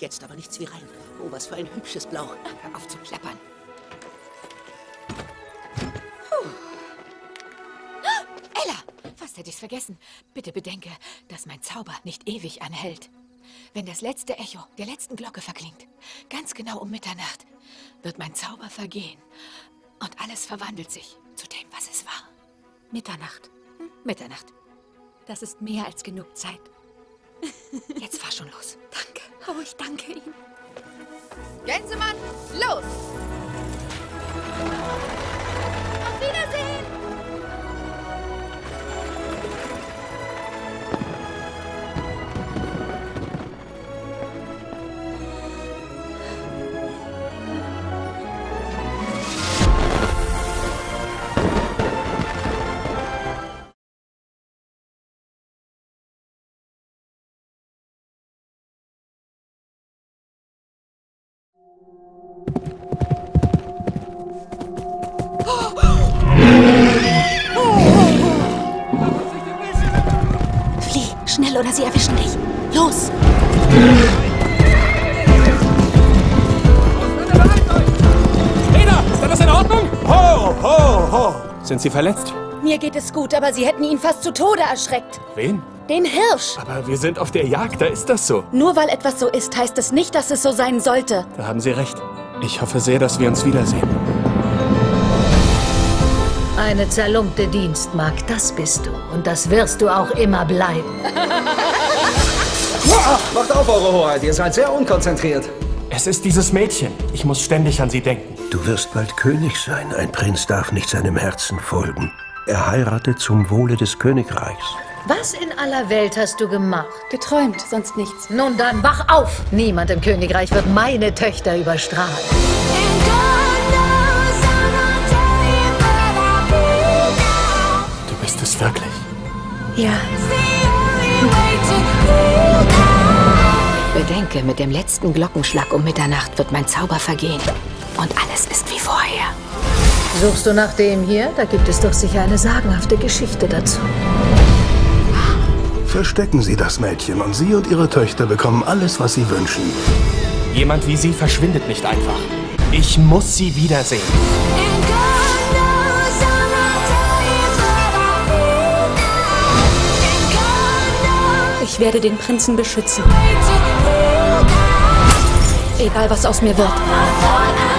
Jetzt aber nichts wie rein. Oh, was für ein hübsches Blau. Hör auf zu plappern. Hätte ich's vergessen. Bitte bedenke, dass mein Zauber nicht ewig anhält. Wenn das letzte Echo der letzten Glocke verklingt, ganz genau um Mitternacht, wird mein Zauber vergehen und alles verwandelt sich zu dem, was es war. Mitternacht. Hm? Mitternacht. Das ist mehr als genug Zeit. Jetzt fahr schon los. Danke. Oh, ich danke Ihnen. Gänsemann, los! Auf Wiedersehen! Schnell oder sie erwischen dich. Los! Trainer, ist das in Ordnung? Ho, ho, ho! Sind Sie verletzt? Mir geht es gut, aber Sie hätten ihn fast zu Tode erschreckt. Wen? Den Hirsch. Aber wir sind auf der Jagd, da ist das so. Nur weil etwas so ist, heißt es nicht, dass es so sein sollte. Da haben Sie recht. Ich hoffe sehr, dass wir uns wiedersehen. Eine zerlumpte Dienstmagd, das bist du. Und das wirst du auch immer bleiben. Macht auf, eure Hoheit, ihr seid sehr unkonzentriert. Es ist dieses Mädchen. Ich muss ständig an sie denken. Du wirst bald König sein. Ein Prinz darf nicht seinem Herzen folgen. Er heiratet zum Wohle des Königreichs. Was in aller Welt hast du gemacht? Geträumt, sonst nichts. Nun dann, wach auf! Niemand im Königreich wird meine Töchter überstrahlen. Ist es wirklich? Ja. Bedenke, mit dem letzten Glockenschlag um Mitternacht wird mein Zauber vergehen. Und alles ist wie vorher. Suchst du nach dem hier? Da gibt es doch sicher eine sagenhafte Geschichte dazu. Verstecken Sie das Mädchen und Sie und Ihre Töchter bekommen alles, was Sie wünschen. Jemand wie Sie verschwindet nicht einfach. Ich muss Sie wiedersehen. Ich werde den Prinzen beschützen. Egal, was aus mir wird.